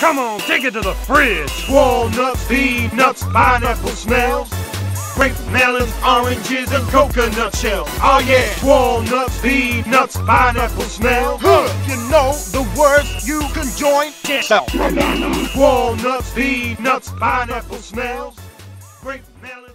Come on, take it to the fridge. Walnuts, peanuts, pineapple smells, grape, melons, oranges, and coconut shells. Oh yeah! Walnuts, peanuts, pineapple smells. You know the words you can join yourself. Walnuts, peanuts, pineapple smells, grape, melons.